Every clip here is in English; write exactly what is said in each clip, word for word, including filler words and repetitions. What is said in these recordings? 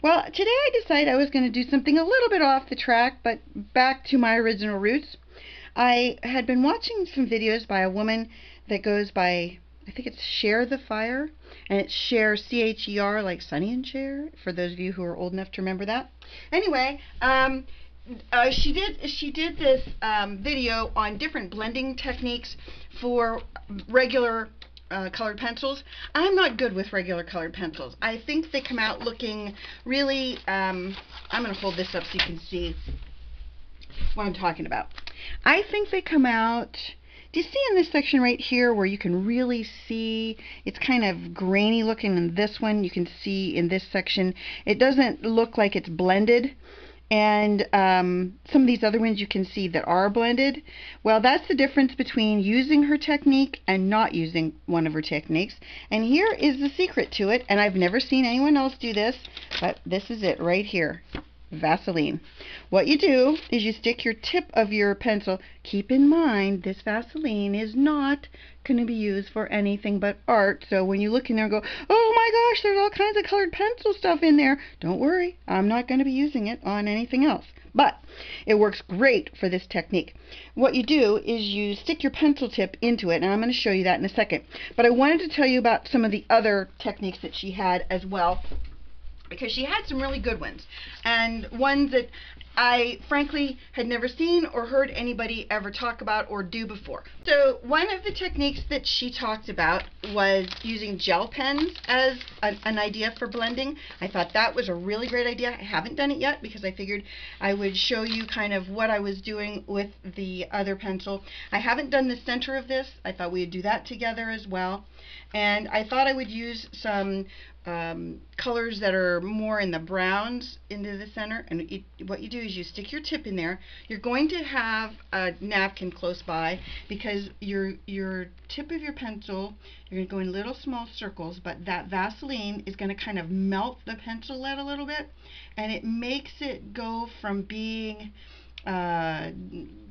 Well, today I decided I was going to do something a little bit off the track, but back to my original roots. I had been watching some videos by a woman that goes by, I think it's Cherthefire, and it's Cher, C H E R, like Sunny and Cher, for those of you who are old enough to remember that. Anyway, um, uh, she did she did this um, video on different blending techniques for regular Uh, colored pencils. I'm not good with regular colored pencils. I think they come out looking really, um, I'm going to hold this up so you can see what I'm talking about. I think they come out, do you see in this section right here where you can really see, it's kind of grainy looking in this one, you can see in this section, it doesn't look like it's blended. And um, some of these other ones you can see that are blended. Well, that's the difference between using her technique and not using one of her techniques. And here is the secret to it, and I've never seen anyone else do this, but this is it right here. Vaseline. What you do is you stick your tip of your pencil. Keep in mind, this Vaseline is not going to be used for anything but art. So when you look in there and go, oh my gosh, there's all kinds of colored pencil stuff in there, don't worry, I'm not going to be using it on anything else. But it works great for this technique. What you do is you stick your pencil tip into it, and I'm going to show you that in a second. But I wanted to tell you about some of the other techniques that she had as well, because she had some really good ones, and ones that I frankly had never seen or heard anybody ever talk about or do before. So one of the techniques that she talked about was using gel pens as an, an idea for blending. I thought that was a really great idea. I haven't done it yet because I figured I would show you kind of what I was doing with the other pencil. I haven't done the center of this. I thought we would do that together as well. And I thought I would use some um, colors that are more in the browns into the center. And it, what you do is you stick your tip in there. You're going to have a napkin close by because your, your tip of your pencil, you're going to go in little small circles, but that Vaseline is going to kind of melt the pencil lead a little bit. And it makes it go from being, uh, I'm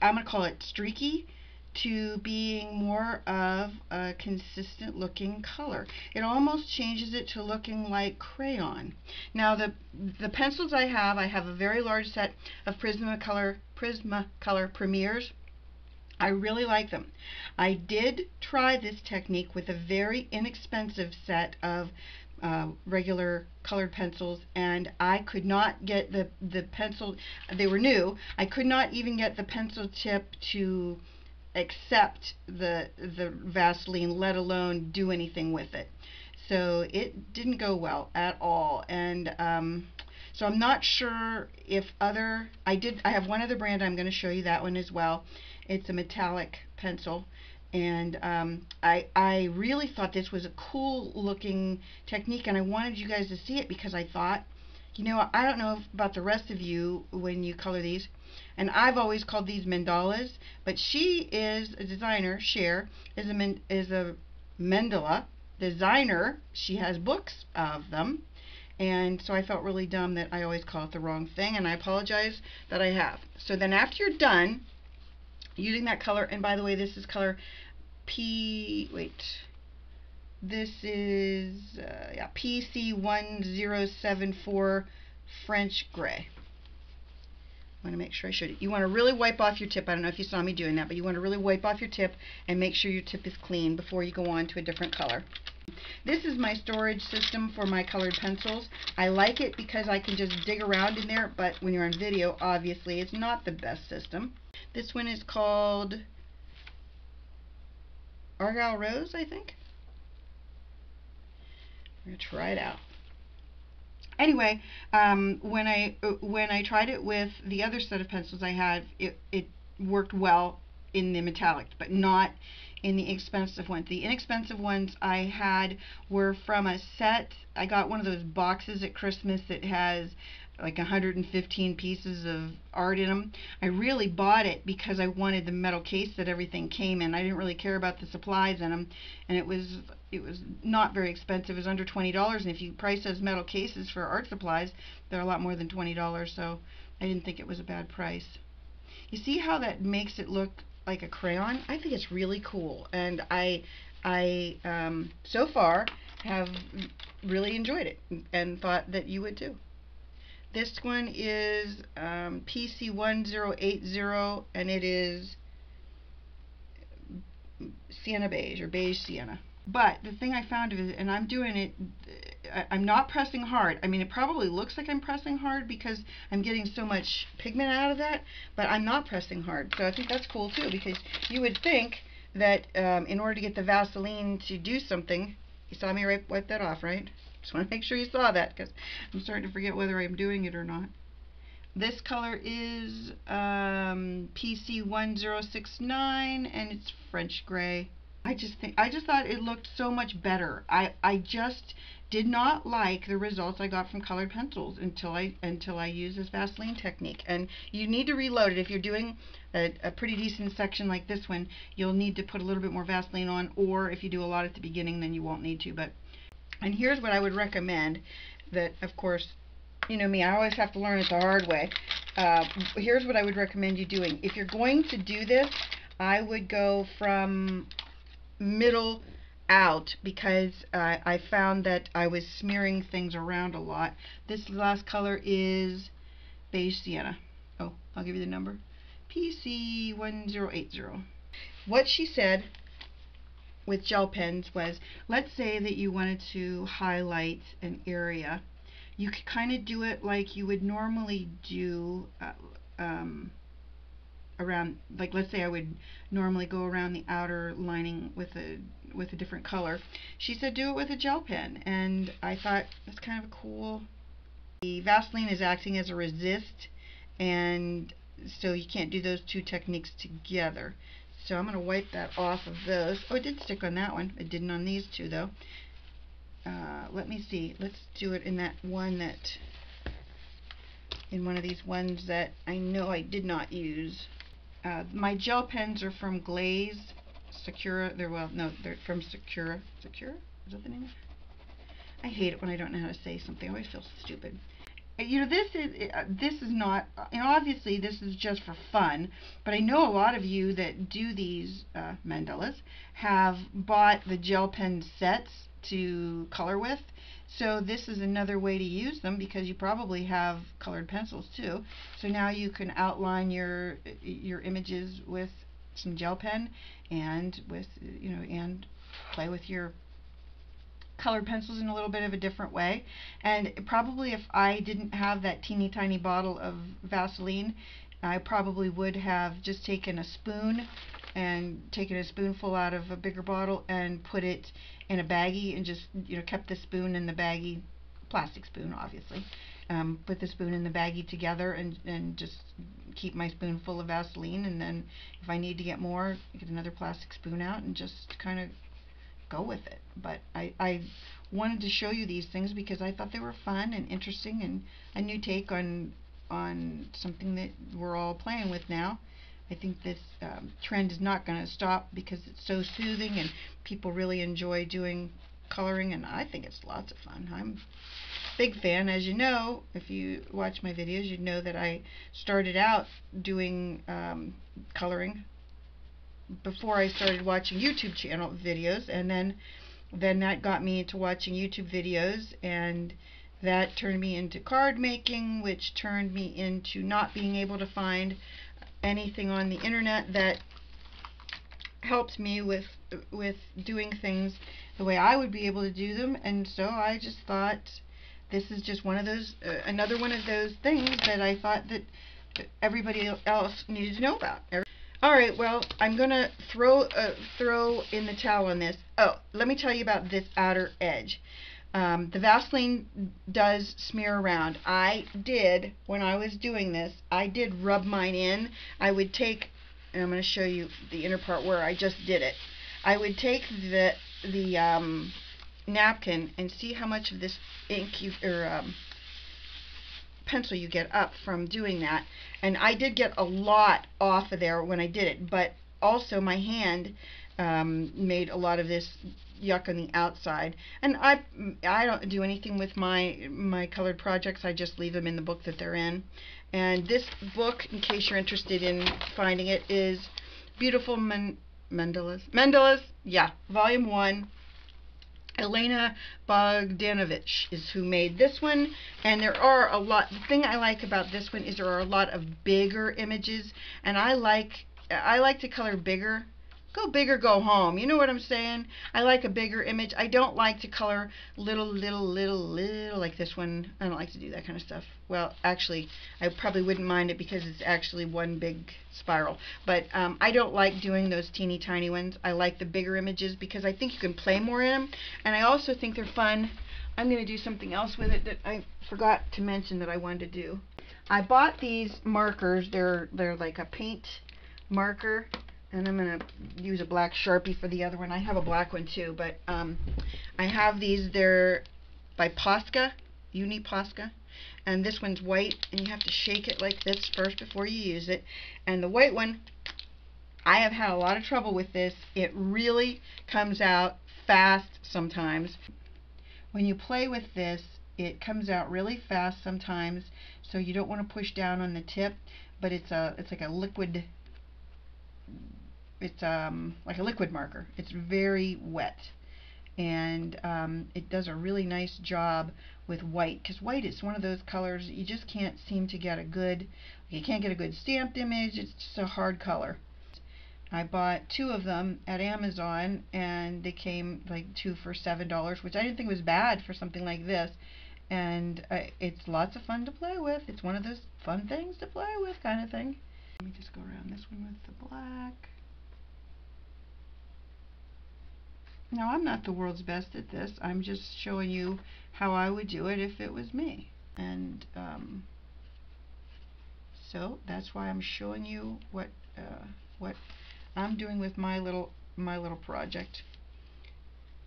going to call it streaky, to being more of a consistent looking color. It almost changes it to looking like crayon. Now the the pencils I have, I have a very large set of Prismacolor Prismacolor Premiers. I really like them. I did try this technique with a very inexpensive set of Uh, regular colored pencils, and I could not get the the pencil, they were new, I could not even get the pencil tip to accept the the Vaseline, let alone do anything with it. So it didn't go well at all. And um, so I'm not sure if other, I did I have one other brand, I'm going to show you that one as well. It's a metallic pencil. And um, I, I really thought this was a cool looking technique, and I wanted you guys to see it because I thought, you know, I don't know about the rest of you when you color these, and I've always called these mandalas, but she is a designer, Cher, is a, man, is a mandala designer. She has books of them, and so I felt really dumb that I always call it the wrong thing, and I apologize that I have. So then after you're done using that color, and by the way, this is color P, wait, this is uh, yeah, P C one zero seven four French Gray. I want to make sure I showed it. You want to really wipe off your tip. I don't know if you saw me doing that, but you want to really wipe off your tip and make sure your tip is clean before you go on to a different color. This is my storage system for my colored pencils. I like it because I can just dig around in there, but when you're on video, obviously, it's not the best system. This one is called Argyle Rose, I think. I'm going to try it out. Anyway, um, when I when I tried it with the other set of pencils I had, it, it worked well in the metallic, but not in the expensive ones. The inexpensive ones I had were from a set. I got one of those boxes at Christmas that has like one hundred fifteen pieces of art in them. I really bought it because I wanted the metal case that everything came in. I didn't really care about the supplies in them, and it was it was not very expensive. It was under twenty dollars, and if you price those metal cases for art supplies, they're a lot more than twenty dollars, so I didn't think it was a bad price. You see how that makes it look like a crayon? I think it's really cool, and I I um, so far have really enjoyed it and thought that you would too. This one is um, P C one zero eight zero, and it is sienna beige, or beige sienna. But the thing I found is, and I'm doing it, I'm not pressing hard. I mean, it probably looks like I'm pressing hard because I'm getting so much pigment out of that, but I'm not pressing hard. So I think that's cool too, because you would think that um, in order to get the Vaseline to do something, you saw me right, wipe that off, right? Just want to make sure you saw that, because I'm starting to forget whether I'm doing it or not. This color is um, P C one zero six nine, and it's French gray. I just think I just thought it looked so much better. I I just did not like the results I got from colored pencils until I until I used this Vaseline technique. And you need to reload it if you're doing a, a pretty decent section like this one. You'll need to put a little bit more Vaseline on, or if you do a lot at the beginning, then you won't need to. But and here's what I would recommend. That of course, you know me, I always have to learn it the hard way. Uh, here's what I would recommend you doing. If you're going to do this, I would go from middle out, because uh, I found that I was smearing things around a lot. This last color is beige sienna. Oh, I'll give you the number. P C one zero eight zero. What she said with gel pens was, let's say that you wanted to highlight an area. You could kind of do it like you would normally do uh, um, around, like let's say I would normally go around the outer lining with a with a different color. She said do it with a gel pen, and I thought that's kind of cool. The Vaseline is acting as a resist, and so you can't do those two techniques together. So I'm going to wipe that off of those. Oh, it did stick on that one. It didn't on these two though. Uh, let me see. Let's do it in that one that in one of these ones that I know I did not use. Uh, my gel pens are from Glaze, Sakura, they're, well, no, they're from Sakura, Sakura, is that the name? I hate it when I don't know how to say something, I always feel stupid. You know, this is, uh, this is not, you know, obviously this is just for fun, but I know a lot of you that do these uh, mandalas have bought the gel pen sets to color with, so this is another way to use them, because you probably have colored pencils too. So now you can outline your your images with some gel pen, and with, you know, and play with your colored pencils in a little bit of a different way. And probably if I didn't have that teeny tiny bottle of Vaseline, I probably would have just taken a spoon and taken a spoonful out of a bigger bottle and put it in a baggie, and just, you know, kept the spoon and the baggie, plastic spoon obviously, um, put the spoon and the baggie together, and, and just keep my spoon full of Vaseline, and then if I need to get more, get another plastic spoon out and just kind of go with it. But I, I wanted to show you these things because I thought they were fun and interesting, and a new take on on something that we're all playing with now. I think this um, trend is not going to stop because it's so soothing and people really enjoy doing coloring, and I think it's lots of fun. I'm a big fan. As you know, if you watch my videos, you know that I started out doing um, coloring before I started watching YouTube channel videos, and then then that got me into watching YouTube videos, and that turned me into card making, which turned me into not being able to find anything on the internet that helped me with with doing things the way I would be able to do them. And so I just thought this is just one of those uh, another one of those things that I thought that everybody else needed to know about. All right, well, I'm gonna throw uh, throw in the towel on this. Oh, let me tell you about this outer edge. Um, the Vaseline does smear around. I did, when I was doing this, I did rub mine in. I would take, and I'm going to show you the inner part where I just did it. I would take the the um, napkin and see how much of this ink you, or um, pencil you get up from doing that. And I did get a lot off of there when I did it, but also my hand um, made a lot of this yuck on the outside, and I I don't do anything with my my colored projects. I just leave them in the book that they're in. And this book, in case you're interested in finding it, is Beautiful Man Mandalas Mandalas, yeah, Volume One, Elena Bogdanovych is who made this one, and there are a lot. The thing I like about this one is there are a lot of bigger images, and I like I like to color bigger. Go big or go home. You know what I'm saying? I like a bigger image. I don't like to color little, little, little, little like this one. I don't like to do that kind of stuff. Well, actually, I probably wouldn't mind it because it's actually one big spiral. But um, I don't like doing those teeny tiny ones. I like the bigger images because I think you can play more in them. And I also think they're fun. I'm going to do something else with it that I forgot to mention that I wanted to do. I bought these markers. They're, they're like a paint marker. And I'm going to use a black Sharpie for the other one. I have a black one too, but um, I have these. They're by Posca, Uni Posca. And this one's white, and you have to shake it like this first before you use it. And the white one, I have had a lot of trouble with this. It really comes out fast sometimes. When you play with this, it comes out really fast sometimes, so you don't want to push down on the tip, but it's a it's like a liquid... It's um, like a liquid marker. It's very wet, and um, it does a really nice job with white, because white is one of those colors that you just can't seem to get a good, you can't get a good stamped image. It's just a hard color. I bought two of them at Amazon, and they came like two for seven dollars, which I didn't think was bad for something like this. And uh, it's lots of fun to play with. It's one of those fun things to play with kind of thing. Let me just go around this one with the black. Now, I'm not the world's best at this. I'm just showing you how I would do it if it was me. And um, so that's why I'm showing you what uh, what I'm doing with my little my little project.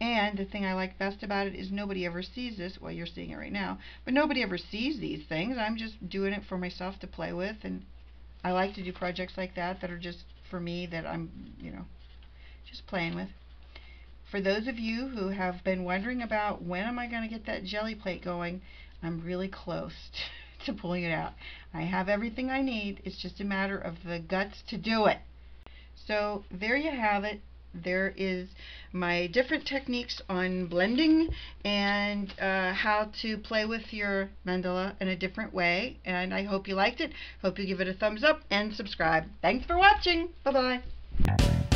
And the thing I like best about it is nobody ever sees this. Well, you're seeing it right now, but nobody ever sees these things. I'm just doing it for myself to play with, and I like to do projects like that that are just for me, that I'm, you know, just playing with. For those of you who have been wondering about when am I going to get that jelly plate going, I'm really close to pulling it out. I have everything I need. It's just a matter of the guts to do it. So there you have it. There is my different techniques on blending and uh, how to play with your mandala in a different way. And I hope you liked it. Hope you give it a thumbs up and subscribe. Thanks for watching. Bye-bye.